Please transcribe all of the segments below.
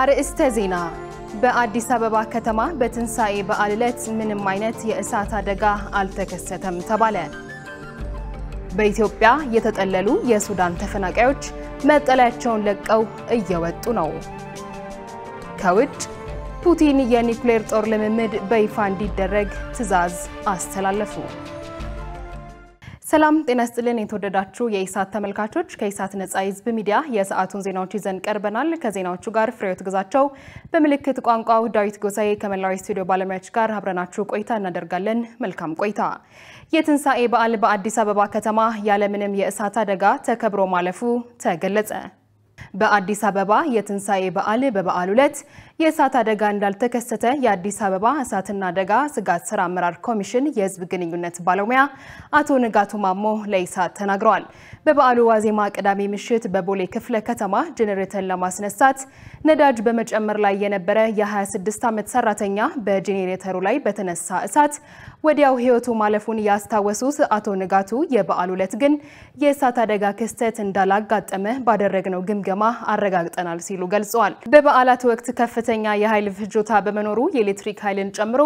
ار استزینا به آدیس آبا کتما به تنسای به علت من ماینتی اسات دگاه علتکستم تبله. بریتوبیا یتقللو یا سودان تفنگعوچ متقلت چون لگ او ایوت ناو. کوچ پوتین یا نیکلر ترلم مد بیفاندی درگ تزاز استلالفو. سلام تنستلني تودداتشو يسات تملكاتوش كيسات نتسايز بميديا يساتون زينوتشي زن كربنال كزينوتشو غار فريوت غزاتشو بملكت قانقاو دايت غوساي كملاري ستوديو بالمرتش غار هبرناتشو كويتا ندرغالن ملكام كويتا يتنساي بقال بأديس أبابا كتما يالمنم يساتا دغا تكبرو مالفو تغلصه በአዲስ አበባ የትንሳኤ በዓል በበዓሉ ለት የእሳት አደጋ እንዳልተከሰተ የአዲስ አበባ እሳትና አደጋ ስጋት ስራ አመራር ኮሚሽን የህዝብ ግንኙነት ባለሙያ አቶ ንጋቱ ማሞ ለኢሳት ተናግሯል። በበዓሉ ዋዜማ ቅዳሜ ምሽት በቦሌ ክፍለ ከተማ ጄኔሬተር ለማስነሳት ነዳጅ በመጨመር ላይ የነበረ የ26 ዓመት ሰራተኛ በጄኔሬተሩ ላይ በተነሳ እሳት ወዲያው ህይወቱ ማለፉን ያስታወሱት አቶ ንጋቱ የበዓሉ ለት ግን የእሳት አደጋ ክስተት እንዳላጋጠመ ባደረግነው ግምገማ አረጋግጠናል ሲሉ ገልጸዋል። በበዓላት ወቅት ከፍተኛ የኃይል ፍጆታ በመኖሩ የኤሌክትሪክ ኃይልን ጨምሮ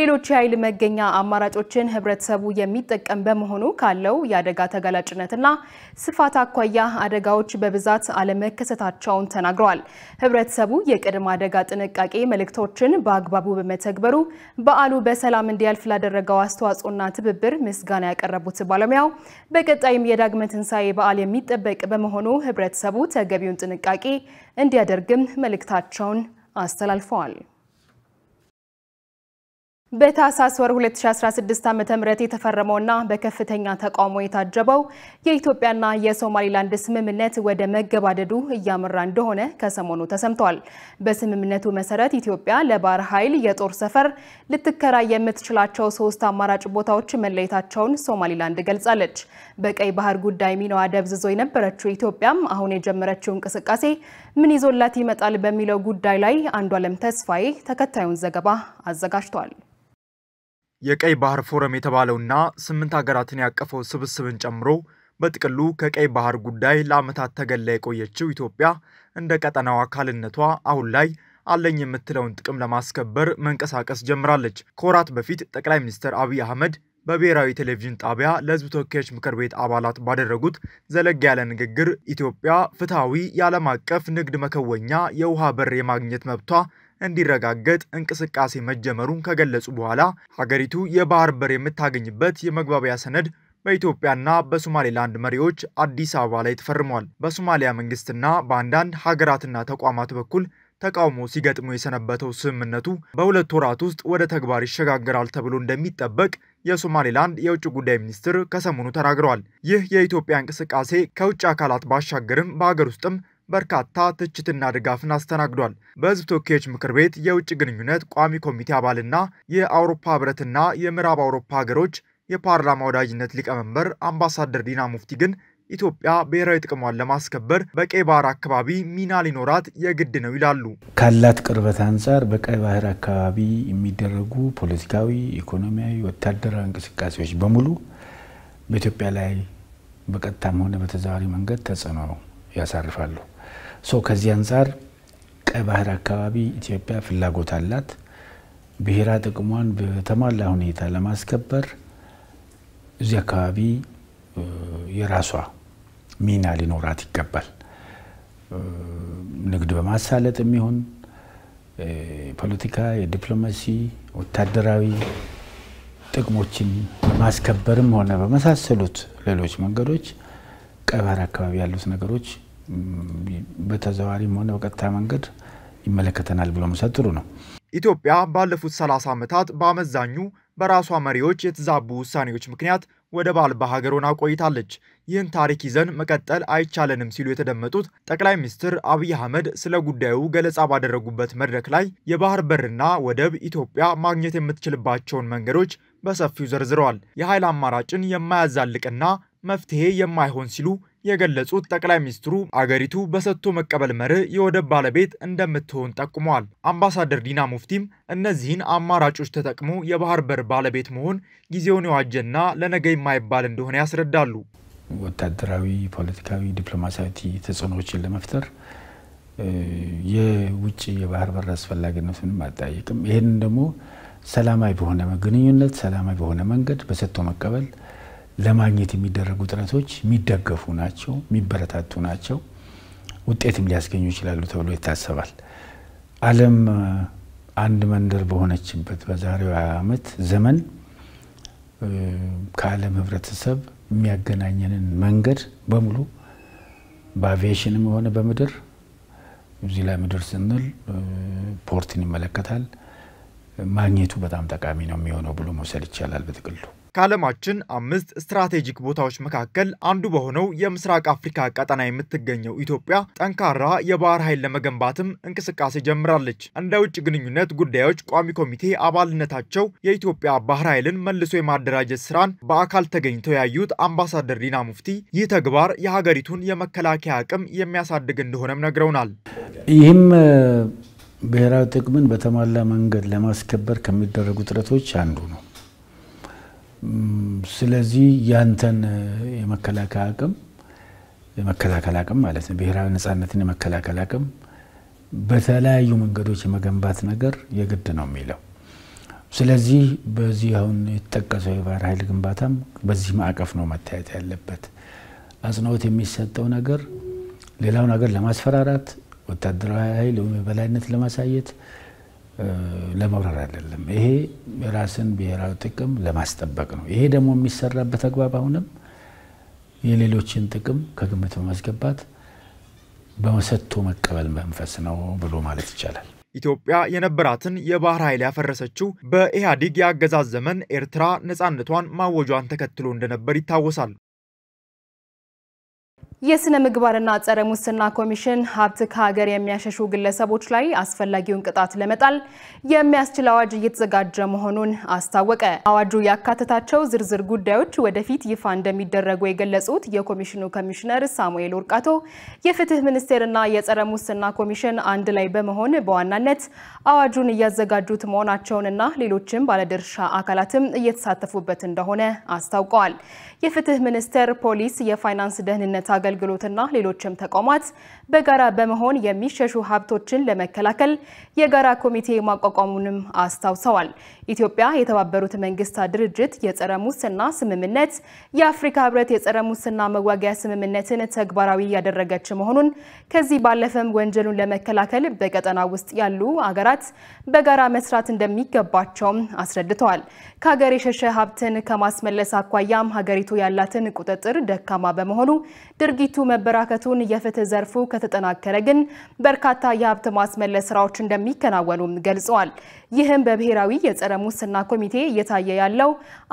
ሌሎች የኃይል መገኛ አማራጮችን ህብረተሰቡ የሚጠቀም በመሆኑ ካለው ያደጋ ተጋላጭነትና ስፋት አኳያ አደጋዎች በብዛት አለመከሰታቸውን ተናግረዋል። ህብረተሰቡ የቅድመ አደጋ ጥንቃቄ መልእክቶችን በአግባቡ በመተግበሩ በዓሉ በሰላም እንዲያልፍ ላደረገው አስተዋጽኦና ትብብር ምስጋና ያቀረቡት ባለሙያው በቀጣይም የዳግመ ትንሳኤ በዓል የሚጠበቅ በመሆኑ ህብረተሰቡ ተገቢ ጥንቃቄ እንዲያደርግም መልእክታቸውን አስተላልፈዋል። በታህሳስ ወር 2016 ዓ.ም የተፈረመውና በከፍተኛ ተቃውሞ የታጀበው የኢትዮጵያና የሶማሊላንድ ስምምነት ወደ መገባደዱ እያመራ እንደሆነ ከሰሞኑ ተሰምቷል። በስምምነቱ መሰረት ኢትዮጵያ ለባህር ኃይል የጦር ሰፈር ልትከራይ የምትችላቸው 3 አማራጭ ቦታዎች መለየታቸውን ሶማሊላንድ ገልጻለች። በቀይ ባህር ጉዳይ ሚናዋ ደብዝዞ የነበረችው ኢትዮጵያም አሁን የጀመረችው እንቅስቃሴ ምን ይዞላት ይመጣል በሚለው ጉዳይ ላይ አንዷለም ተስፋዬ ተከታዩን ዘገባ አዘጋጅቷል። የቀይ ባህር ፎረም የተባለውና 8 ሀገራትን ያቀፈው ስብስብን ጨምሮ በጥቅሉ ከቀይ ባህር ጉዳይ ለአመታት ተገላ የቆየችው ኢትዮጵያ እንደ ቀጠናው አካልነቷ አሁን ላይ አለኝ የምትለውን ጥቅም ለማስከበር መንቀሳቀስ ጀምራለች። ኮራት በፊት ጠቅላይ ሚኒስትር አብይ አህመድ በብሔራዊ ቴሌቪዥን ጣቢያ ለህዝብ ተወካዮች ምክር ቤት አባላት ባደረጉት ዘለግ ያለ ንግግር ኢትዮጵያ ፍትሃዊ የዓለም አቀፍ ንግድ መከወኛ የውሃ በር የማግኘት መብቷ እንዲረጋገጥ እንቅስቃሴ መጀመሩን ከገለጹ በኋላ ሀገሪቱ የባህር በር የምታገኝበት የመግባቢያ ሰነድ በኢትዮጵያና በሶማሊላንድ መሪዎች አዲስ አበባ ላይ ተፈርሟል። በሶማሊያ መንግስትና በአንዳንድ ሀገራትና ተቋማት በኩል ተቃውሞ ሲገጥሙ የሰነበተው ስምምነቱ በሁለት ወራት ውስጥ ወደ ተግባር ይሸጋገራል ተብሎ እንደሚጠበቅ የሶማሊላንድ የውጭ ጉዳይ ሚኒስትር ከሰሞኑ ተናግረዋል። ይህ የኢትዮጵያ እንቅስቃሴ ከውጭ አካላት ባሻገርም በአገር ውስጥም በርካታ ትችትና ድጋፍን አስተናግዷል። በህዝብ ተወካዮች ምክር ቤት የውጭ ግንኙነት ቋሚ ኮሚቴ አባልና የአውሮፓ ህብረትና የምዕራብ አውሮፓ ሀገሮች የፓርላማ ወዳጅነት ሊቀመንበር አምባሳደር ዲና ሙፍቲ ግን ኢትዮጵያ ብሔራዊ ጥቅሟን ለማስከበር በቀይ ባህር አካባቢ ሚና ሊኖራት የግድ ነው ይላሉ። ካላት ቅርበት አንፃር በቀይ ባህር አካባቢ የሚደረጉ ፖለቲካዊ፣ ኢኮኖሚያዊ፣ ወታደራዊ እንቅስቃሴዎች በሙሉ በኢትዮጵያ ላይ በቀጥታም ሆነ በተዘዋዋሪ መንገድ ተጽዕኖ ያሳርፋሉ። So ከዚህ አንፃር ቀይ ባህር አካባቢ ኢትዮጵያ ፍላጎት አላት ብሔራዊ ጥቅሟን በተሟላ ሁኔታ ለማስከበር እዚህ አካባቢ የራሷ ሚና ሊኖራት ይገባል። ንግድ በማሳለጥ የሚሆን ፖለቲካ፣ የዲፕሎማሲ፣ ወታደራዊ ጥቅሞችን ማስከበርም ሆነ በመሳሰሉት ሌሎች መንገዶች ቀይ ባህር አካባቢ ያሉት ነገሮች በተዘዋዋሪ ሆነ በቀጥታ መንገድ ይመለከተናል ብሎ መሰጥሩ ነው። ኢትዮጵያ ባለፉት 30 ዓመታት በአመዛኙ በራሷ መሪዎች የተዛቡ ውሳኔዎች ምክንያት ወደ ባልባ ሀገሮና ቆይታለች። ይህን ታሪክ ይዘን መቀጠል አይቻለንም ሲሉ የተደመጡት ጠቅላይ ሚኒስትር አብይ አህመድ ስለ ጉዳዩ ገለጻ ባደረጉበት መድረክ ላይ የባህር በርና ወደብ ኢትዮጵያ ማግኘት የምትችልባቸውን መንገዶች በሰፊው ዘርዝረዋል። የኃይል አማራጭን የማያዛልቅና መፍትሄ የማይሆን ሲሉ የገለጹት ጠቅላይ ሚኒስትሩ አገሪቱ በሰጥቶ መቀበል መርህ የወደብ ባለቤት እንደምትሆን ጠቁመዋል። አምባሳደር ዲና ሙፍቲም እነዚህን አማራጮች ተጠቅሞ የባህር በር ባለቤት መሆን ጊዜውን የዋጀና ለነገ የማይባል እንደሆነ ያስረዳሉ። ወታደራዊ፣ ፖለቲካዊ፣ ዲፕሎማሲያዊ ተጽዕኖዎችን ለመፍጠር የውጭ የባህር በር አስፈላጊነቱን ማታየከም ይሄን ደግሞ ሰላማዊ በሆነ ግንኙነት ሰላማዊ በሆነ መንገድ በሰጥቶ መቀበል ለማግኘት የሚደረጉ ጥረቶች የሚደገፉ ናቸው የሚበረታቱ ናቸው ውጤትም ሊያስገኙ ይችላሉ ተብሎ ይታሰባል ዓለም አንድ መንደር በሆነችበት በዛሬው ዓመት ዘመን ከዓለም ህብረተሰብ የሚያገናኘንን መንገድ በሙሉ ባቬሽንም ሆነ በመድር ዚላ ምድር ስንል ፖርቲን ይመለከታል ማግኔቱ በጣም ጠቃሚ ነው የሚሆነው ብሎ መውሰድ ይችላል በትክክል ካለማችን አምስት ስትራቴጂክ ቦታዎች መካከል አንዱ በሆነው የምስራቅ አፍሪካ ቀጠና የምትገኘው ኢትዮጵያ ጠንካራ የባህር ኃይል ለመገንባትም እንቅስቃሴ ጀምራለች እንደ ውጭ ግንኙነት ጉዳዮች ቋሚ ኮሚቴ አባልነታቸው የኢትዮጵያ ባህር ኃይልን መልሶ የማደራጀት ስራን በአካል ተገኝተው ያዩት አምባሳደር ዲና ሙፍቲ ይህ ተግባር የሀገሪቱን የመከላከያ አቅም የሚያሳድግ እንደሆነም ነግረውናል ይህም ብሔራዊ ጥቅምን በተሟላ መንገድ ለማስከበር ከሚደረጉ ጥረቶች አንዱ ነው ስለዚህ ያንተን የመከላከያ አቅም ማለት ነው ብሔራዊ ነፃነትን የመከላከያ አቅም በተለያዩ መንገዶች የመገንባት ነገር የግድ ነው የሚለው ስለዚህ በዚህ አሁን የተጠቀሰው የባህር ኃይል ግንባታም በዚህ ማዕቀፍ ነው መታየት ያለበት አጽንኦት የሚሰጠው ነገር ሌላው ነገር ለማስፈራራት ወታደራዊ ኃይል በላይነት ለማሳየት ለማውራት አይደለም ይሄ ራስን ብሔራዊ ጥቅም ለማስጠበቅ ነው ይሄ ደግሞ የሚሰራበት አግባብ አሁንም የሌሎችን ጥቅም ከግምት በማስገባት በመሰጥቶ መቀበል መንፈስ ነው ብሎ ማለት ይቻላል ኢትዮጵያ የነበራትን የባህር ኃይል ያፈረሰችው በኢሃዲግ ያገዛዝ ዘመን ኤርትራ ነፃነቷን ማወጇን ተከትሎ እንደነበር ይታወሳል የስነ ምግባርና ጸረ ሙስና ኮሚሽን ሀብት ከሀገር የሚያሸሹ ግለሰቦች ላይ አስፈላጊውን ቅጣት ለመጣል የሚያስችል አዋጅ እየተዘጋጀ መሆኑን አስታወቀ። አዋጁ ያካተታቸው ዝርዝር ጉዳዮች ወደፊት ይፋ እንደሚደረጉ የገለጹት የኮሚሽኑ ኮሚሽነር ሳሙኤል ወርቃቶ የፍትህ ሚኒስቴርና የጸረ ሙስና ኮሚሽን አንድ ላይ በመሆን በዋናነት አዋጁን እያዘጋጁት መሆናቸውንና ሌሎችም ባለድርሻ አካላትም እየተሳተፉበት እንደሆነ አስታውቀዋል። የፍትህ ሚኒስቴር ፖሊስ የፋይናንስ ደህንነት አገልግሎትና ሌሎችም ተቋማት በጋራ በመሆን የሚሸሹ ሀብቶችን ለመከላከል የጋራ ኮሚቴ ማቋቋሙንም አስታውሰዋል። ኢትዮጵያ የተባበሩት መንግስታት ድርጅት የጸረ ሙስና ስምምነት የአፍሪካ ህብረት የጸረ ሙስና መዋጋያ ስምምነትን ተግባራዊ ያደረገች መሆኑን ከዚህ ባለፈም ወንጀሉን ለመከላከል በቀጠና ውስጥ ያሉ አገራት በጋራ መስራት እንደሚገባቸውም አስረድተዋል። ከሀገር የሸሸ ሀብትን ከማስመለስ አኳያም ሀገሪቱ ያላትን ቁጥጥር ደካማ በመሆኑ ድርጊቱ መበራከቱን የፍትህ ዘርፉ ከተጠናከረ ግን በርካታ የሀብት ማስመለስ ስራዎች እንደሚከናወኑም ገልጸዋል። ይህም በብሔራዊ የጸረ ሙስና ኮሚቴ እየታየ ያለው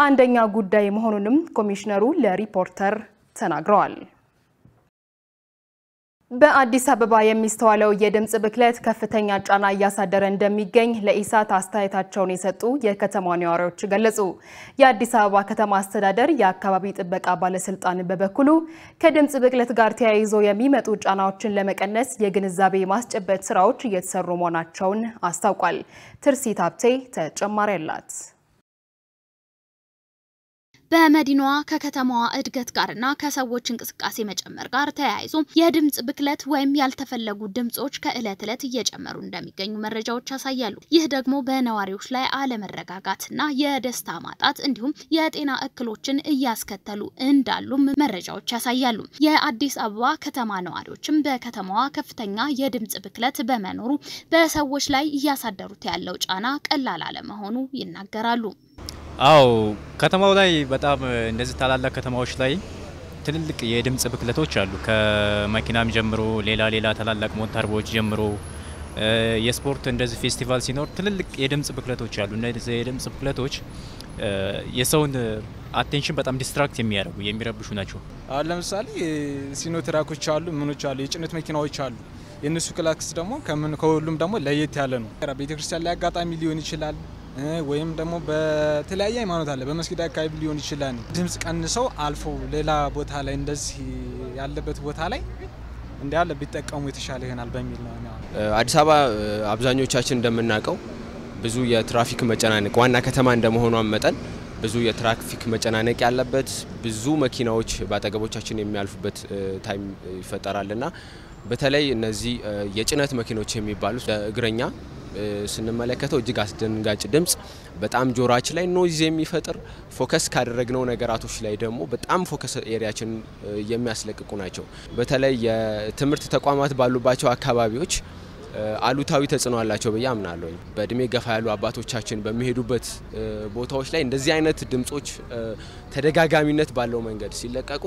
አንደኛ ጉዳይ መሆኑንም ኮሚሽነሩ ለሪፖርተር ተናግረዋል። በአዲስ አበባ የሚስተዋለው የድምጽ ብክለት ከፍተኛ ጫና ያሳደረ እንደሚገኝ ለኢሳት አስተያየታቸውን የሰጡ የከተማው ነዋሪዎች ገለጹ። የአዲስ አበባ ከተማ አስተዳደር የአካባቢ ጥበቃ ባለስልጣን በበኩሉ ከድምጽ ብክለት ጋር ተያይዞ የሚመጡ ጫናዎችን ለመቀነስ የግንዛቤ ማስጨበጥ ስራዎች እየተሰሩ መሆናቸውን አስታውቋል። ትርሲት ሀብቴ ተጨማሪ አላት። በመዲናዋ ከከተማዋ እድገት ጋርና ከሰዎች እንቅስቃሴ መጨመር ጋር ተያይዞ የድምጽ ብክለት ወይም ያልተፈለጉ ድምጾች ከእለት እለት እየጨመሩ እንደሚገኙ መረጃዎች ያሳያሉ። ይህ ደግሞ በነዋሪዎች ላይ አለመረጋጋትና የደስታ ማጣት እንዲሁም የጤና እክሎችን እያስከተሉ እንዳሉ መረጃዎች ያሳያሉ። የአዲስ አበባ ከተማ ነዋሪዎችም በከተማዋ ከፍተኛ የድምጽ ብክለት በመኖሩ በሰዎች ላይ እያሳደሩት ያለው ጫና ቀላል አለመሆኑ ይናገራሉ። አው ከተማው ላይ በጣም እንደዚህ ታላላቅ ከተማዎች ላይ ትልልቅ የድምጽ ብክለቶች አሉ ከመኪናም ጀምሮ ሌላ ታላላቅ ሞንታርቦች ጀምሮ የስፖርት እንደዚህ ፌስቲቫል ሲኖር ትልልቅ የድምጽ ብክለቶች አሉ እንደዚህ የድምጽ ብክለቶች የሰውን አቴንሽን በጣም ዲስትራክት የሚያደርጉ የሚረብሹ ናቸው አሁን ለምሳሌ ሲኖትራኮች አሉ ምኖች አሉ የጭነት መኪናዎች አሉ የነሱ ክላክስ ደግሞ ከሁሉም ደግሞ ለየት ያለ ነው ቤተክርስቲያን ላይ አጋጣሚ ሊሆን ይችላል ወይም ደግሞ በተለያየ ሃይማኖት አለ በመስጊድ አካባቢ ሊሆን ይችላል ድምጽ ቀንሰው አልፎ ሌላ ቦታ ላይ እንደዚህ ያለበት ቦታ ላይ እንዲያለ ቢጠቀሙ የተሻለ ይሆናል በሚል ነው አዲስ አበባ አብዛኞቻችን እንደምናቀው ብዙ የትራፊክ መጨናነቅ ዋና ከተማ እንደመሆኑ አመጣን ብዙ የትራፊክ መጨናነቅ ያለበት ብዙ መኪናዎች ባጠገቦቻችን የሚያልፉበት ታይም ይፈጠራልና በተለይ እነዚህ የጭነት መኪኖች የሚባሉት እግረኛ ስንመለከተው እጅግ አስደንጋጭ ድምጽ በጣም ጆሮአችን ላይ ኖይዝ የሚፈጥር ፎከስ ካደረግነው ነገራቶች ላይ ደግሞ በጣም ፎከስ ኤሪያችን የሚያስለቅቁ ናቸው በተለይ የትምርት ተቋማት ባሉባቸው አካባቢዎች አሉታዊ ተጽዕኖ አላቸው በያምናለሁ በእድሜ ገፋ ያሉ አባቶቻችን በሚሄዱበት ቦታዎች ላይ እንደዚህ አይነት ድምጾች ተደጋጋሚነት ባለው መንገድ ሲለቀቁ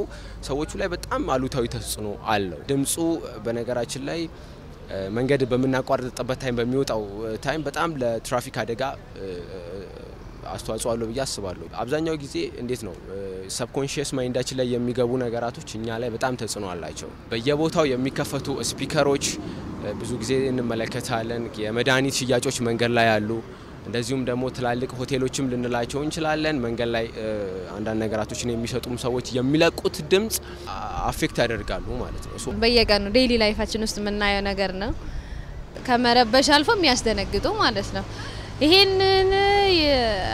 ሰዎች ላይ በጣም አሉታዊ ተጽዕኖ አለው ድምጹ በነገራችን ላይ መንገድ በመናቋርጥበት ታይም በሚወጣው ታይም በጣም ለትራፊክ አደጋ አስተዋጽኦ አለው ብዬ አስባለሁ አብዛኛው ጊዜ እንዴት ነው ሰብኮንሺየስ ማይንዳችን ላይ የሚገቡ ነገራቶች እኛ ላይ በጣም ተጽዕኖ አላቸው በየቦታው የሚከፈቱ ስፒከሮች ብዙ ጊዜ እንመለከታለን የመዳኒት ሽያጮች መንገድ ላይ ያሉ እንደዚሁም ደግሞ ትላልቅ ሆቴሎችም ልንላቸው እንችላለን መንገድ ላይ አንዳንድ ነገራቶችን የሚሸጡም ሰዎች የሚለቁት ድምጽ አፌክት ያደርጋሉ ማለት ነው በየቀኑ ዴይሊ ላይፋችን ውስጥ ምናየው ነገር ነው ከመረበሽ አልፎም ያስደነግጡ ማለት ነው ይሄንን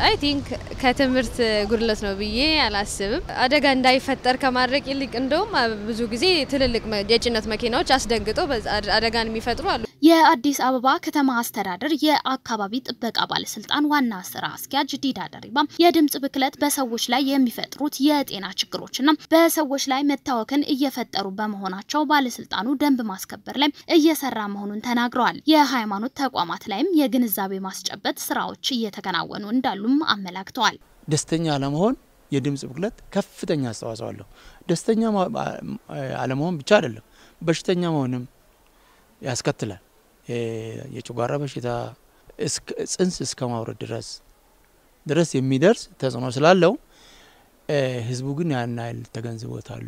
አይ ቲንክ ከትምርት ጉድለት ነው ብዬ አላስብም አደጋ እንዳይፈጠር ከማድረግ ይልቅ እንደውም ብዙ ጊዜ ትልልቅ የጭነት መኪናዎች አስደንግጦ አደጋን የሚፈጥሩ አሉ የአዲስ አበባ ከተማ አስተዳደር የአካባቢ ጥበቃ ባለስልጣን ዋና ስራ አስኪያጅ ዲዳ ደሪባ የድምጽ ብክለት በሰዎች ላይ የሚፈጥሩት የጤና ችግሮችና በሰዎች ላይ መታወክን እየፈጠሩ በመሆናቸው ባለስልጣኑ ደንብ ማስከበር ላይ እየሰራ መሆኑን ተናግረዋል የሃይማኖት ተቋማት ላይም የግንዛቤ ማስጨበጥ ስራዎች እየተከናወኑ እንዳሉም አመላክተዋል ደስተኛ አለመሆን የድምጽ ብክለት ከፍተኛ አስተዋጽኦ አለው ደስተኛ አለመሆን ብቻ አይደለም በሽተኛ መሆንም ያስከትላል የጨጓራ በሽታ ጽንስ እስከማውረድ ድረስ የሚደርስ ተጽዕኖ ስላለው ህዝቡ ግን ያን አይል ተገንዝቦታል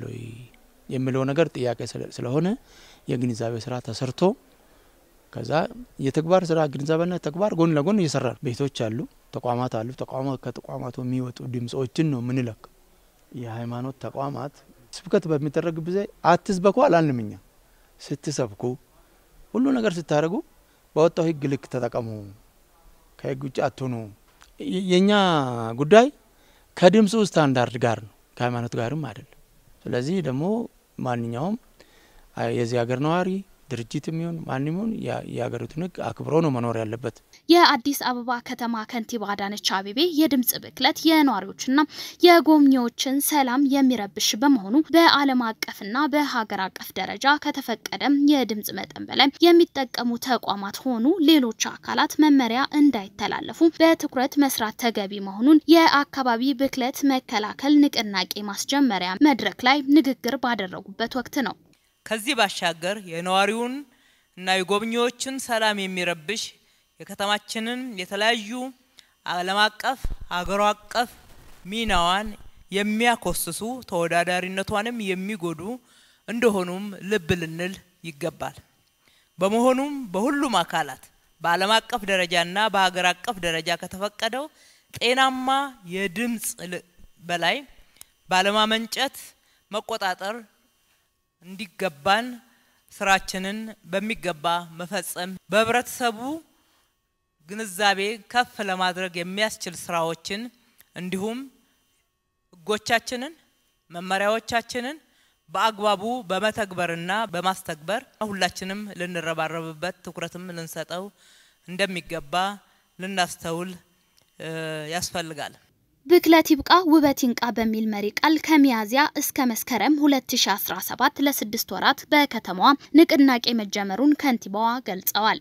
የሚለው ነገር ጥያቄ ስለሆነ የግንዛቤ ስራ ተሰርቶ ከዛ የተግባር ስራ ግንዛቤና ተግባር ጎን ለጎን እየሰራን ቤቶች አሉ ተቋማት ከተቋማቱ የሚወጡ ድምጾችን ነው ምን ይላል የሃይማኖት ተቋማት ስብከት በሚደረግ ጊዜ አትስበኩ አላልንምኛ ስትሰብኩ ሁሉ ነገር ስታረጉ ባወጣው ህግ ልክ ተጠቀሙ ከህግ ውጭ አትሆኑ የኛ ጉዳይ ከድምጹ ስታንዳርድ ጋር ነው ከሃይማኖት ጋርም አይደለም ስለዚህ ደግሞ ማንኛውም የዚህ ሀገር ነዋሪ ድርጅትም ይሁን ማንም ይሁን ያገሩትን አክብሮ ነው መኖር ያለበት የአዲስ አበባ ከተማ ከንቲባ አዳነች አቤቤ የድምጽ ብክለት የነዋሪዎችና የጎብኚዎችን ሰላም የሚረብሽ በመሆኑ በአለም አቀፍና በሀገር አቀፍ ደረጃ ከተፈቀደም የድምጽ መጠን በላይ የሚጠቀሙ ተቋማት ሆኑ ሌሎች አካላት መመሪያ እንዳይተላለፉ በትኩረት መስራት ተገቢ መሆኑን የአካባቢ ብክለት መከላከል ንቅናቄ ማስጀመሪያ መድረክ ላይ ንግግር ባደረጉበት ወቅት ነው ከዚህ ባሻገር የነዋሪውን እና የጎብኚዎችን ሰላም የሚረብሽ የከተማችንን የተለያዩ ዓለም አቀፍ ሀገር አቀፍ ሚናዋን የሚያኮስሱ ተወዳዳሪነቷንም የሚጎዱ እንደሆኑም ልብ ልንል ይገባል በመሆኑም በሁሉም አካላት በዓለም አቀፍ ደረጃና በሀገር አቀፍ ደረጃ ከተፈቀደው ጤናማ የድምጽ በላይ ባለማመንጨት መቆጣጠር እንዲገባን ስራችንን በሚገባ መፈጸም በብረተሰቡ ግንዛቤ ከፍ ለማድረግ የሚያስችል ስራዎችን እንዲሁም ህጎቻችንን መመሪያዎቻችንን በአግባቡ በመተግበርና በማስተግበር ሁላችንም ልንረባረብበት ትኩረትም ልንሰጠው እንደሚገባ ልናስተውል ያስፈልጋል ብክለት ይብቃ ውበት ይንቃ በሚል መሪ ቃል ከሚያዚያ እስከ መስከረም 2017 ለ6 ወራት በከተማዋ ንቅናቄ መጀመሩን ከንቲባዋ ገልጸዋል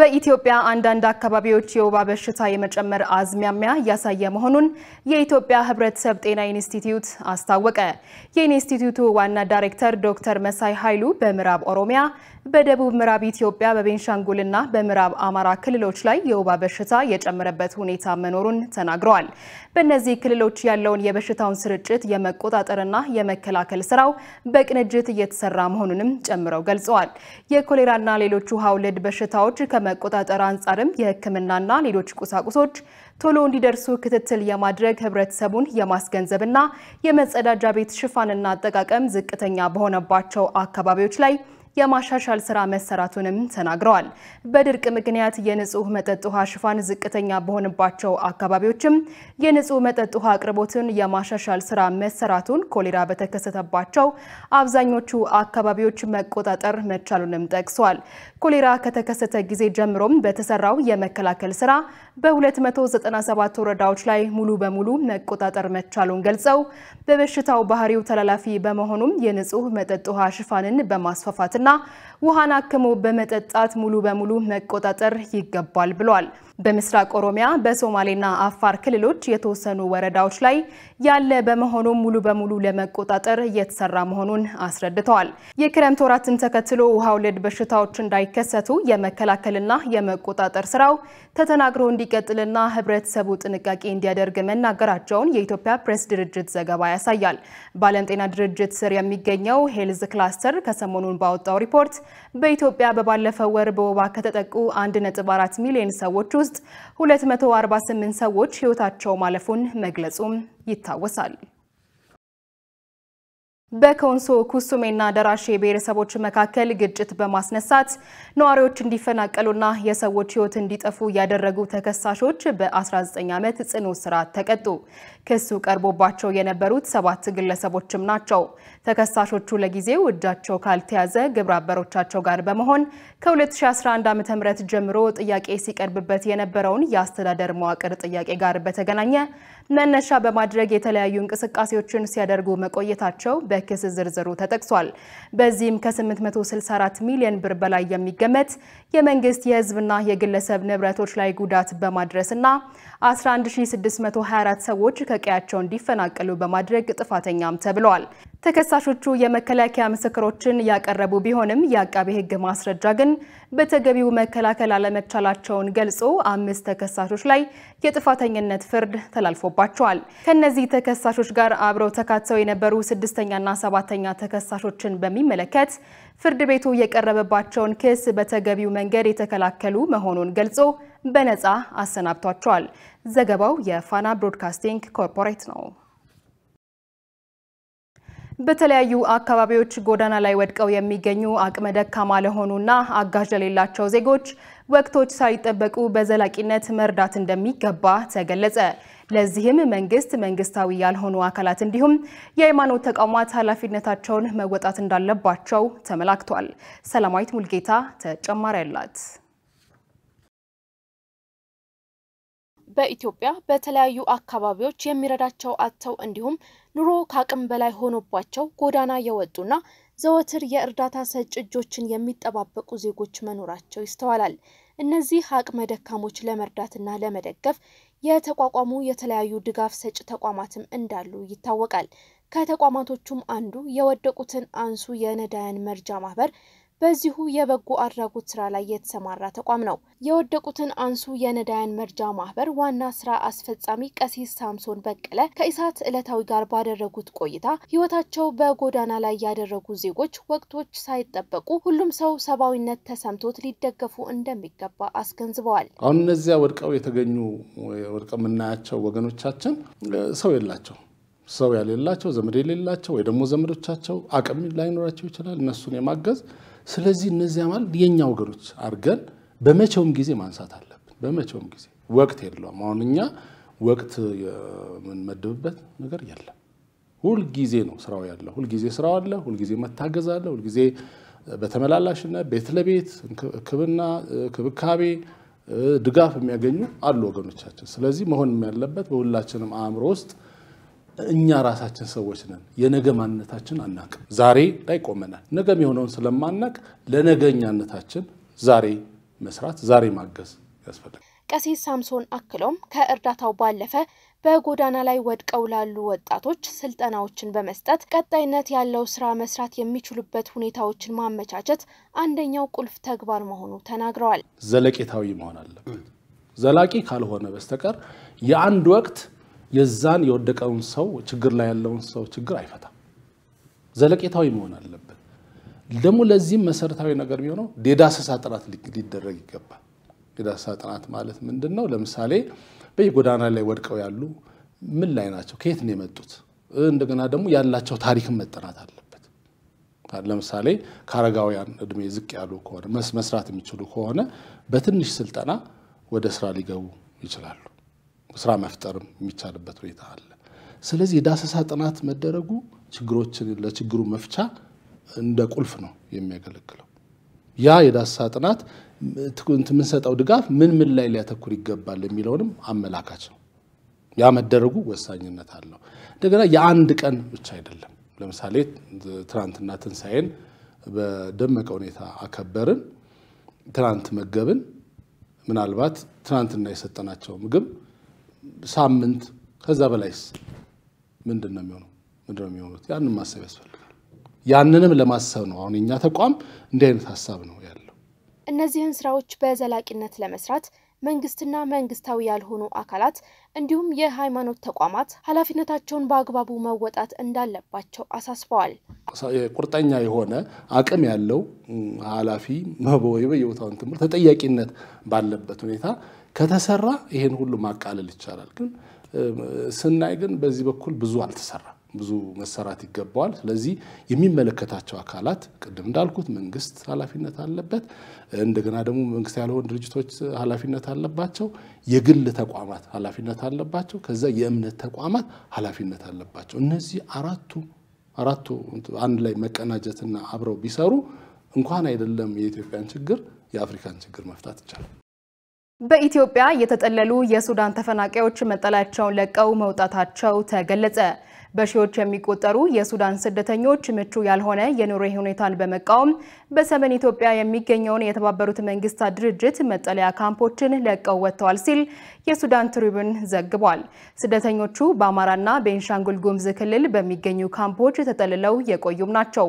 በኢትዮጵያ አንዳንድ አካባቢዎች የወባ በሽታ የመጨመር አዝማሚያ ያሳየ መሆኑን የኢትዮጵያ ህብረተሰብ ጤና ኢንስቲትዩት አስታወቀ። የኢንስቲትዩቱ ዋና ዳይሬክተር ዶክተር መሳይ ኃይሉ በምዕራብ ኦሮሚያ በደቡብ ምዕራብ ኢትዮጵያ በቤንሻንጉልና በምዕራብ አማራ ክልሎች ላይ የወባ በሽታ የጨመረበት ሁኔታ መኖሩን ተናግረዋል። በእነዚህ ክልሎች ያለውን የበሽታውን ስርጭት የመቆጣጠርና የመከላከል ስራው በቅንጅት እየተሰራ መሆኑንም ጨምረው ገልጸዋል። የኮሌራና ሌሎች ውሃ ወለድ በሽታዎች ከመቆጣጠር አንጻርም የህክምናና ሌሎች ቁሳቁሶች ቶሎ እንዲደርሱ ክትትል የማድረግ ህብረተሰቡን የማስገንዘብና የመጸዳጃ ቤት ሽፋንና አጠቃቀም ዝቅተኛ በሆነባቸው አካባቢዎች ላይ የማሻሻል ስራ መሰራቱንም ተናግረዋል። በድርቅ ምክንያት የንጹህ መጠጥ ውሃ ሽፋን ዝቅተኛ በሆነባቸው አካባቢዎችም የንጹህ መጠጥ ውሃ አቅርቦትን የማሻሻል ስራ መሰራቱን ኮሌራ በተከሰተባቸው አብዛኞቹ አካባቢዎች መቆጣጠር መቻሉንም ተጠቅሷል። ኮሌራ ከተከሰተ ጊዜ ጀምሮም በተሰራው የመከላከል ስራ በ297 ወረዳዎች ላይ ሙሉ በሙሉ መቆጣጠር መቻሉን ገልጸው በበሽታው ባህሪው ተላላፊ በመሆኑም የንጹህ መጠጥ ውሃ ሽፋንን በማስፋፋትና ውሃን አክሞ በመጠጣት ሙሉ በሙሉ መቆጣጠር ይገባል ብሏል። በምስራቅ ኦሮሚያ በሶማሌና አፋር ክልሎች የተወሰኑ ወረዳዎች ላይ ያለ በመሆኑ ሙሉ በሙሉ ለመቆጣጠር የተሰራ መሆኑን አስረድተዋል። የክረምት ወራትን ተከትሎ ውሃ ወለድ በሽታዎች እንዳይከሰቱ የመከላከልና የመቆጣጠር ስራው ተጠናክሮ እንዲቀጥልና ህብረተሰቡ ጥንቃቄ እንዲያደርግ መናገራቸውን የኢትዮጵያ ፕሬስ ድርጅት ዘገባ ያሳያል። በዓለም ጤና ድርጅት ስር የሚገኘው ሄልዝ ክላስተር ከሰሞኑን ባወጣው ሪፖርት በኢትዮጵያ በባለፈው ወር በወባ ከተጠቁ 1.4 ሚሊዮን ሰዎች ውስጥ 248 ሰዎች ህይወታቸው ማለፉን መግለጹም ይታወሳል። በኮንሶ ኩሱሜና ደራሼ ብሔረሰቦች መካከል ግጭት በማስነሳት ነዋሪዎች እንዲፈናቀሉና የሰዎች ህይወት እንዲጠፉ ያደረጉ ተከሳሾች በ19 ዓመት ጽኑ እስራት ተቀጡ። ክሱ ቀርቦባቸው የነበሩት 7 ግለሰቦችም ናቸው። ተከሳሾቹ ለጊዜው እጃቸው ካልተያዘ ግብረ አበሮቻቸው ጋር በመሆን ከ2011 ዓ.ም ጀምሮ ጥያቄ ሲቀርብበት የነበረውን የአስተዳደር መዋቅር ጥያቄ ጋር በተገናኘ መነሻ በማድረግ የተለያዩ እንቅስቃሴዎችን ሲያደርጉ መቆየታቸው ክስ ዝርዝሩ ተጠቅሷል። በዚህም ከ864 ሚሊዮን ብር በላይ የሚገመት የመንግስት የህዝብና የግለሰብ ንብረቶች ላይ ጉዳት በማድረስና 11624 ሰዎች ከቀያቸው እንዲፈናቀሉ በማድረግ ጥፋተኛም ተብለዋል። ተከሳሾቹ የመከላከያ ምስክሮችን ያቀረቡ ቢሆንም የአቃቤ ህግ ማስረጃ ግን በተገቢው መከላከል አለመቻላቸውን ገልጾ 5 ተከሳሾች ላይ የጥፋተኝነት ፍርድ ተላልፎባቸዋል። ከነዚህ ተከሳሾች ጋር አብረው ተካተው የነበሩ 6ኛ እና 7ኛ ተከሳሾችን በሚመለከት ፍርድ ቤቱ የቀረበባቸውን ክስ በተገቢው መንገድ የተከላከሉ መሆኑን ገልጾ በነፃ አሰናብቷቸዋል። ዘገባው የፋና ብሮድካስቲንግ ኮርፖሬት ነው። በተለያዩ አካባቢዎች ጎዳና ላይ ወድቀው የሚገኙ አቅመ ደካማ ለሆኑና አጋዥ ለሌላቸው ዜጎች ወቅቶች ሳይጠበቁ በዘላቂነት መርዳት እንደሚገባ ተገለጸ። ለዚህም መንግስታዊ ያልሆኑ አካላት እንዲሁም የሃይማኖት ተቋማት ኃላፊነታቸውን መወጣት እንዳለባቸው ተመላክቷል። ሰላማዊት ሙልጌታ ተጨማሪ አላት። በኢትዮጵያ በተለያዩ አካባቢዎች የሚረዳቸው አጥተው እንዲሁም ኑሮ ከአቅም በላይ ሆኖባቸው ጎዳና የወጡና ዘወትር የእርዳታ ሰጪ እጆችን የሚጠባበቁ ዜጎች መኖራቸው ይስተዋላል። እነዚህ አቅመ ደካሞች ለመርዳትና ለመደገፍ የተቋቋሙ የተለያዩ ድጋፍ ሰጪ ተቋማትም እንዳሉ ይታወቃል። ከተቋማቶቹም አንዱ የወደቁትን አንሱ የነዳያን መርጃ ማህበር በዚሁ የበጎ አድራጎት ስራ ላይ የተሰማራ ተቋም ነው። የወደቁትን አንሱ የነዳያን መርጃ ማህበር ዋና ስራ አስፈጻሚ ቀሲስ ሳምሶን በቀለ ከኢሳት ዕለታዊ ጋር ባደረጉት ቆይታ ህይወታቸው በጎዳና ላይ ያደረጉ ዜጎች ወቅቶች ሳይጠበቁ ሁሉም ሰው ሰብአዊነት ተሰምቶት ሊደገፉ እንደሚገባ አስገንዝበዋል። አሁን እነዚያ ወድቀው የተገኙ ወድቀው የምናያቸው ወገኖቻችን ሰው የላቸው ሰው ያለላቸው ዘመድ የሌላቸው ወይ ደግሞ ዘመዶቻቸው አቅም ላይኖራቸው ይችላል እነሱን የማገዝ ስለዚህ እነዚያ ማለት የኛ ወገኖች አርገን በመቼውም ጊዜ ማንሳት አለብን። በመቼውም ጊዜ ወቅት የለውም። አሁንኛ ወቅት የምንመድብበት ነገር የለም። ሁሉ ጊዜ ነው ስራው ያለው። ሁሉ ጊዜ ስራው አለ። ሁሉ ጊዜ መታገዝ አለ። ሁሉ ጊዜ በተመላላሽና ቤት ለቤት ክብና ክብካቤ ድጋፍ የሚያገኙ አሉ ወገኖቻችን። ስለዚህ መሆን የሚያለበት በሁላችንም አእምሮ ውስጥ እኛ ራሳችን ሰዎች ነን። የነገ ማንነታችን አናውቅም። ዛሬ ላይ ቆመናል። ነገም የሆነውን ስለማናውቅ ለነገኛነታችን ዛሬ መስራት፣ ዛሬ ማገዝ ያስፈልጋል። ቀሲስ ሳምሶን አክሎም ከእርዳታው ባለፈ በጎዳና ላይ ወድቀው ላሉ ወጣቶች ስልጠናዎችን በመስጠት ቀጣይነት ያለው ስራ መስራት የሚችሉበት ሁኔታዎችን ማመቻቸት አንደኛው ቁልፍ ተግባር መሆኑ ተናግረዋል። ዘለቄታዊ መሆን አለበት። ዘላቂ ካልሆነ በስተቀር የአንድ ወቅት የዛን የወደቀውን ሰው ችግር ላይ ያለውን ሰው ችግር አይፈታም። ዘለቄታዊ መሆን አለበት። ደግሞ ለዚህ መሰረታዊ ነገር የሚሆነው የዳሰሳ ጥናት ሊደረግ ይገባል። የዳሰሳ ጥናት ማለት ምንድነው? ለምሳሌ በየጎዳና ላይ ወድቀው ያሉ ምን ላይ ናቸው? ከየት ነው የመጡት? እንደገና ደግሞ ያላቸው ታሪክም መጠናት አለበት። ለምሳሌ ካረጋውያን እድሜ ዝቅ ያሉ ከሆነ መስራት የሚችሉ ከሆነ በትንሽ ስልጣና ወደ ስራ ሊገቡ ይችላሉ ስራ መፍጠርም የሚቻልበት ሁኔታ አለ ስለዚህ ዳሰሳ ጥናት መደረጉ ችግሮችን ለችግሩ መፍቻ እንደ ቁልፍ ነው የሚያገለግለው ያ የዳሰሳ ጥናት ትኩንት ምን ሰጣው ድጋፍ ምን ላይ ሊያተኩር ይገባል የሚለውንም አመላካች ነው ያ መደረጉ ወሳኝነት አለው እንደገና የአንድ ቀን ብቻ አይደለም ለምሳሌ ትራንትና ተንሳይን በደመቀ ሁኔታ አከበርን ትራንት መገብን ምናልባት ትራንትና የሰጠናቸው ምግብ ሳምንት ከዛ በላይስ ምንድነው የሚሆነው ያን ማሰብ ያስፈልጋል ያንንም ለማሰብ ነው አሁን እኛ ተቋም እንዲህ አይነት ሐሳብ ነው ያለው እነዚህን ስራዎች በዘላቂነት ለመስራት መንግስትና መንግስታው ያልሆኑ አካላት እንዲሁም የሃይማኖት ተቋማት ኃላፊነታቸውን በአግባቡ መወጣት እንዳለባቸው አሳስበዋል ቁርጠኛ የሆነ አቅም ያለው ኃላፊ መቦይ በየውታውን ትምር ተጠያቂነት ባለበት ሁኔታ ከተሰራ ይሄን ሁሉ ማቃለል ይችላል ግን ስናይ ግን በዚህ በኩል ብዙ አልተሰራ ብዙ መሰራት ይገባዋል ስለዚህ የሚመለከታቸው አካላት ቀደም እንዳልኩት መንግስት ኃላፊነት አለበት እንደገና ደግሞ መንግስት ያልሆኑ ድርጅቶች ኃላፊነት አለባቸው የግል ተቋማት ኃላፊነት አለባቸው ከዛ የእምነት ተቋማት ኃላፊነት አለባቸው እነዚህ አራቱ አንድ ላይ መቀናጀትና አብረው ቢሰሩ እንኳን አይደለም የኢትዮጵያን ችግር የአፍሪካን ችግር መፍታት ይቻላል በኢትዮጵያ የተጠለሉ የሱዳን ተፈናቃዮች መጠለያቸውን ለቀው መውጣታቸው ተገለጸ በሺዎች የሚቆጠሩ የሱዳን ስደተኞች ምቹ ያልሆነ የኑሮ ሁኔታን በመቃወም በሰሜን ኢትዮጵያ የሚገኘውን የተባበሩት መንግስታት ድርጅት መጠለያ ካምፖችን ለቀው ወጥተዋል ሲል የሱዳን ትሪቡን ዘግቧል ስደተኞቹ በአማራና በኢንሻንጉል ጉምዝ ክልል በሚገኙ ካምፖች ተጠልለው የቆዩም ናቸው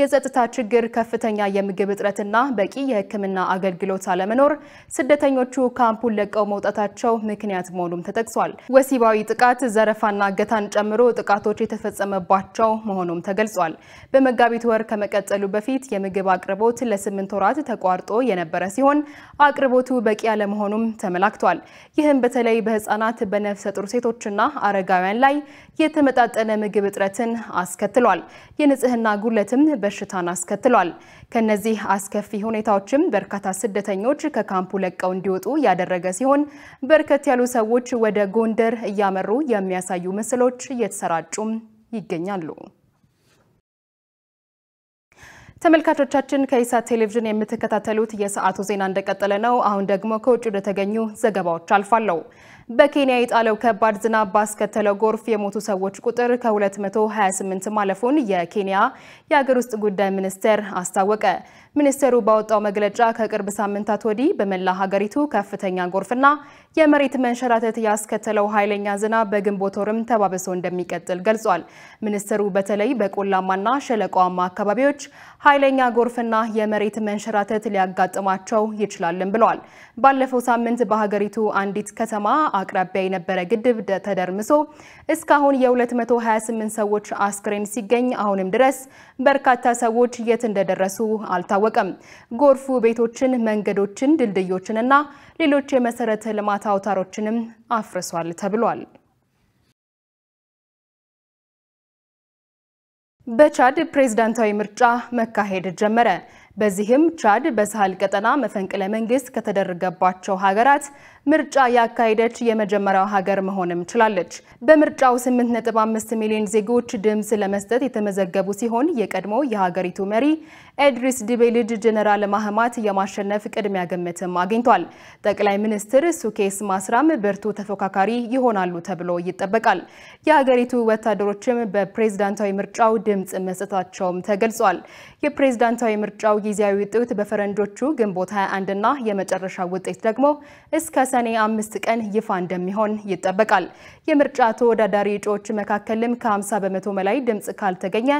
የጸጥታ ችግር ከፍተኛ የምግብ እጥረትና በቂ የሕክምና አገልግሎት አለመኖር ስደተኞቹ ካምፑን ለቀው መውጣታቸው ምክንያት መሆኑም ተጠቅሷል ወሲባዊ ጥቃት ዘረፋና ገታን ጨምሮ ጥቃቶች የተፈጸመባቸው መሆኑም ተገልጿል በመጋቢት ወር ከመቀጠሉ በፊት የምግብ አቅርቦት ለ8 ወራት ተቋርጦ የነበረ ሲሆን አቅርቦቱ በቂ ያለመሆኑም ተመላክቷል ይህም በተለይ በህፃናት በነፍሰ ጡር ሴቶችና አረጋውያን ላይ የተመጣጠነ ምግብ እጥረትን አስከትሏል የንጽህና ጉድለትም በሽታን አስከትሏል ከነዚህ አስከፊ ሁኔታዎችም በርካታ ስደተኞች ከካምፑ ለቀው እንዲወጡ ያደረገ ሲሆን በርከት ያሉ ሰዎች ወደ ጎንደር ያመሩ የሚያሳዩ መስሎች የተሰራጩም ይገኛሉ ተመልካቾቻችን ከኢሳት ቴሌቪዥን የምትከታተሉት የሰዓቱ ዜና እንደቀጠለ ነው አሁን ደግሞ ከውጭ ወደ ተገኙ ዘገባዎች አልፋለሁ በኬንያ የጣለው ከባድ ዝናብ ባስከተለው ጎርፍ የሞቱ ሰዎች ቁጥር ከ228 ማለፉን የኬንያ የአገር ውስጥ ጉዳይ ሚኒስቴር አስታወቀ ሚኒስቴሩ ባወጣው መግለጫ ከቅርብ ሳምንታት ወዲህ በመላ ሀገሪቱ ከፍተኛ ጎርፍና የመሬት መንሸራተት ያስከተለው ኃይለኛ ዝናብ በግንቦት ወርም ተባብሶ እንደሚቀጥል ገልጿል ሚኒስቴሩ በተለይ በቆላማና ሸለቆማ አካባቢዎች ኃይለኛ ጎርፍና የመሬት መንሸራተት ሊያጋጥማቸው ይችላልም ብለዋል ባለፈው ሳምንት በሀገሪቱ አንዲት ከተማ አቅራቢያ የነበረ ግድብ ተደርምሶ እስካሁን የ228 ሰዎች አስክሬን ሲገኝ አሁንም ድረስ በርካታ ሰዎች የት እንደደረሱ አልታወቀም ጎርፉ ቤቶችን መንገዶችን ድልድዮችንና ሌሎች የመሰረተ ልማት አውታሮችንም አፍርሷል ተብሏል በቻድ ፕሬዝዳንታዊ ምርጫ መካሄድ ጀመረ በዚህም ቻድ በሳህል ቀጠና መፈንቅለ መንግስት ከተደረገባቸው ሀገራት ምርጫ ያካሄደች የመጀመሪያው ሀገር መሆንም ችላለች በምርጫው 8.5 ሚሊዮን ዜጎች ድምጽ ለመስጠት የተመዘገቡ ሲሆን የቀድሞ የሀገሪቱ መሪ ኤድሪስ ዲቤሊ ጀነራል ማህማት የማሸነፍ ቅድሚያ ግምትም አግኝቷል ጠቅላይ ሚኒስትር ሱኬስ ማስራም ብርቱ ተፎካካሪ ይሆናሉ ተብሎ ይጠበቃል የሀገሪቱ ወታደሮችም በፕሬዝዳንታዊ ምርጫው ድምጽ መስጠታቸውም ተገልጿል የፕሬዝዳንታዊ ምርጫው ጊዜያዊ ውጤት በፈረንጆቹ ግንቦት 21 እና የመጨረሻ ውጤት ደግሞ እስከ ሰኔ 5 ቀን ይፋ እንደሚሆን ይጠበቃል የምርጫ ተወዳዳሪ እጩዎች መካከልም ከ50% በላይ ድምጽ ካልተገኘ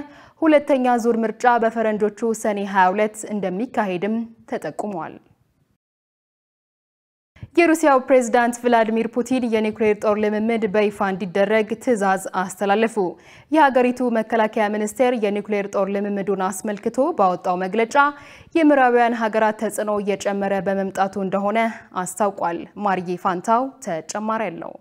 ሁለተኛ ዙር ምርጫ በፈረንጆቹ ሰኔ 22 እንደሚካሄድም ተጠቁሟል የሩሲያው ፕሬዝዳንት ቭላዲሚር ፑቲን የኒውክሌር ጦር ልምምድ በይፋ እንዲደረግ ትዕዛዝ አስተላለፉ የሀገሪቱ መከላከያ ሚኒስቴር የኒውክሌር ጦር ልምምዱን አስመልክቶ ባወጣው መግለጫ የምዕራባውያን ሀገራት ተጽዕኖ እየጨመረ በመምጣቱ እንደሆነ አስታውቋል ማርጊ ፋንታው ተጨማሪ አለው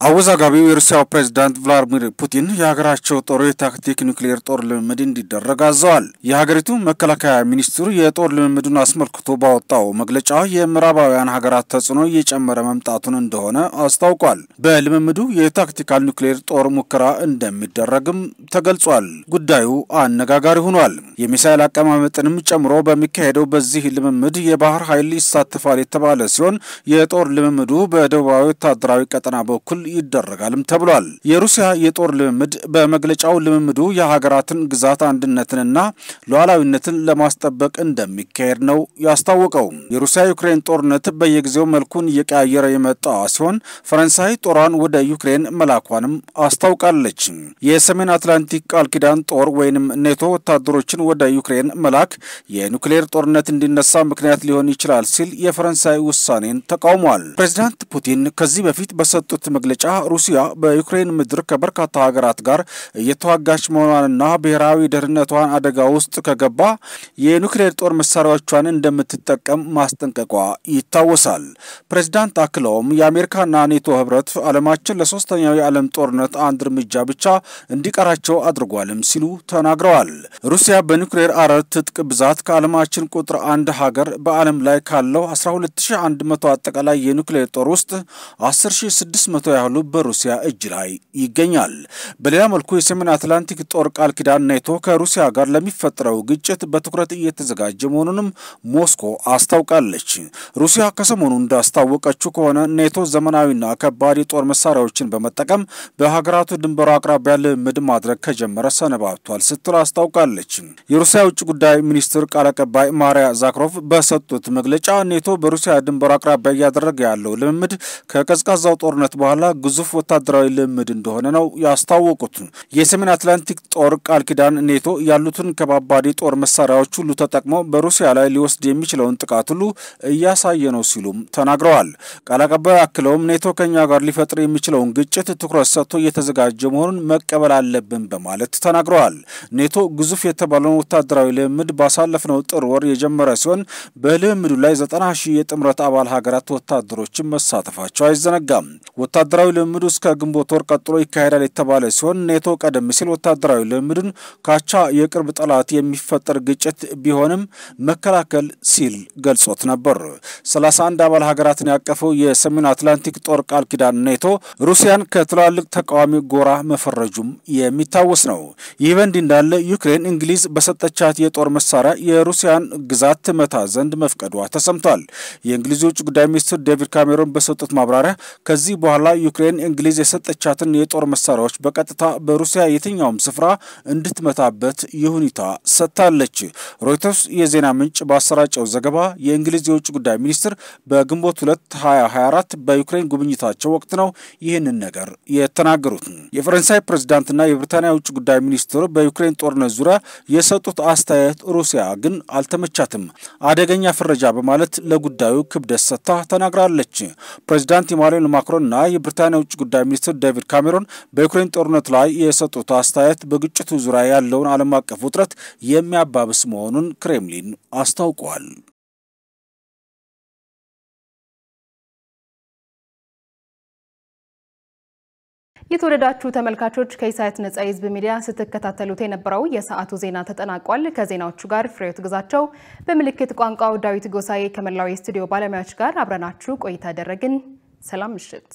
Awuza gabi Russia President Vladimir Putin yagraċċu toru taktik nuklear tor l-medin diddarragazwal. Yagritu mekalaka ministru yetor l-medun asmalktu bawtaw magleċa yemrabawian hagarat tazunu yeċemmara memtatun ndone astawqal. Bel-medu yetaktikal nuklear tor mukra ndem diddarragim tagalzwal. Guddayu annagagari hunwal. Yemisala kamametan miċamro bemikedu bezzih l-medu yebahar hayli sattifali tabalasyon yetor l-medu bedawawi tadrawi katanabo kull jiddarragalm tablual. Yerusia yetor l-mid b'magleċaw l-midu jahagaratin gżat għandinnetinna l-għalawinnetin l-mastabbek indem ikkejrnaw jastawqaw. Yerusia Ukraine tornet b'jegżew melkun jekajjera jimetta asjon Fransaj toran wada Ukraine melakwanim astawqalleċ. Yesemin Atlantik għal-kidan tor wejnim NATO taddruċin wada Ukraine melak jenukleer tornet indinnessa mknejat liħon iċral sil jefransaj ussanin taqawmal. President Putin kazzi befit basattut magle Russia b'Ukraine midrika berkata ħagarat gar jitwaġġax mawlanna bihrawi dernetwan adeጋ wust kegeba yenukleer tor mesarwaċwan እንደምትጠቀም ማስጠንቀቋ ይታወሳል ፕሬዝዳንት አክሎም የአሜሪካና ኔቶ ህብረት ዓለማችን ለሶስተኛው የዓለም ጦርነት አንድ እርምጃ ብቻ እንዲቀራቸው አድርጓልም ሲሉ ተናግረዋል ሩሲያ በኑክሌር አረር ትጥቅ ብዛት ከዓለማችን ቁጥር አንድ ሀገር በዓለም ላይ ካለው 12100 አጠቃላይ የኑክሌር ጦር ውስጥ 10600 በሩሲያ እጅ ላይ ይገኛል በሌላ መልኩ የሰሜን አትላንቲክ ጦር ቃል ኪዳን ኔቶ ከሩሲያ ጋር ለሚፈጠረው ግጭት በትኩረት እየተዘጋጀ መሆኑንም ሞስኮ አስታውቃለች ሩሲያ ከሰሞኑ እንዳስታወቀችው ከሆነ ኔቶ ዘመናዊና ከባድ ጦር መሳሪያዎችን በመጠቀም በሀገራቱ ድንበር አቅራቢያ ለምድ ማድረግ ከጀመረ ሰነባብቷል ስትል አስታውቃለች የሩሲያ ውጭ ጉዳይ ሚኒስትር ቃል አቀባይ ማሪያ ዛክሮቭ በሰጡት መግለጫ ኔቶ በሩሲያ ድንበር አቅራቢያ ያደረገ ያለው ለምድ ከቀዝቃዛው ጦርነት በኋላ ግዙፍ ወታደራዊ ልምድ እንደሆነ ነው ያስታወቁት የሰሜን አትላንቲክ ጦር ቃል ኪዳን ኔቶ ያሉትን ከባባዲ ጦር መሳሪያዎች ሁሉ ተጠቅሞ በሩሲያ ላይ ሊወስድ የሚችለውን ጥቃት ሁሉ ያሳየ ነው ሲሉም ተናግረዋል ቃል አቀባዩ አክለውም ኔቶ ከኛ ጋር ሊፈጥር የሚችለውን ግጭት ትኩረት ሰጥቶ እየተዘጋጀ መሆኑን መቀበል አለብን በማለት ተናግረዋል ኔቶ ግዙፍ የተባለውን ወታደራዊ ልምድ ባሳለፍነው ጥር ወር የጀመረ ሲሆን በልምዱ ላይ 90000 የጥምረት አባል ሀገራት ወታደሮች መሳተፋቸው አይዘነጋም ወታደራዊ ልምዱ እስከ ግንቦት ወር ቀጥሎ ይካሄዳል የተባለ ሲሆን ኔቶ ቀደም ሲል ወታደራዊ ልምዱን ካቻ የቅርብ ጠላት የሚፈጠር ግጭት ቢሆንም መከላከል ሲል ገልጾት ነበር 31 አባል ሀገራትን ያቀፈው የሰሜን አትላንቲክ ጦር ቃል ኪዳን ኔቶ ሩሲያን ከትላልቅ ተቃዋሚ ጎራ መፈረጁም የሚታወስ ነው ይበንድ እንዳለ ዩክሬን እንግሊዝ በሰጠቻት የጦር መሳሪያ የሩሲያን ግዛት መታ ዘንድ መፍቀዷ ተሰምቷል የእንግሊዝ ውጭ ጉዳይ ሚኒስትር ዴቪድ ካሜሮን በሰጡት ማብራሪያ ከዚህ በኋላ ዩክሬን እንግሊዝ የሰጠቻትን የጦር መሳሪያዎች በቀጥታ በሩሲያ የትኛውም ስፍራ እንድትመታበት ይሁንታ ሰጣለች ሮይተርስ የዜና ምንጭ ባሰራጨው ዘገባ የእንግሊዝ የውጭ ጉዳይ ሚኒስትር በግንቦት 2024 በዩክሬን ጉብኝታቸው ወቅት ነው ይህንን ነገር የተናገሩት የፍራንሳይ ፕሬዝዳንትና የብሪታንያ የውጭ ጉዳይ ሚኒስትር በዩክሬን ጦርነት ዙሪያ የሰጡት አስተያየት ሩሲያ ግን አልተመቻትም አደገኛ ፍረጃ በማለት ለጉዳዩ ክብደት ሰጥታ ተናግራለች ፕሬዝዳንት ኢማኑኤል ማክሮንና የብሪታንያ ውጭ ጉዳይ ሚኒስትር ዴቪድ ካሜሮን በዩክሬን ጦርነት ላይ የሰጡት አስተያየት በግጭቱ ዙሪያ ያለውን ዓለም አቀፍ ውጥረት የሚያባብስ መሆኑን ክሬምሊን አስታውቋል የተወደዳችሁ ተመልካቾች ከኢሳይት ነፃ ህዝብ ሚዲያ ስትከታተሉት የነበረው የሰዓቱ ዜና ተጠናቋል ከዜናዎቹ ጋር ፍሬውት ግዛቸው በመልክት ቋንቋው ዳዊት ጎሳዬ ከመላው ስቱዲዮ ባለሙያዎች ጋር አብራናችሁ ቆይታ አደረግን ሰላም ምሽት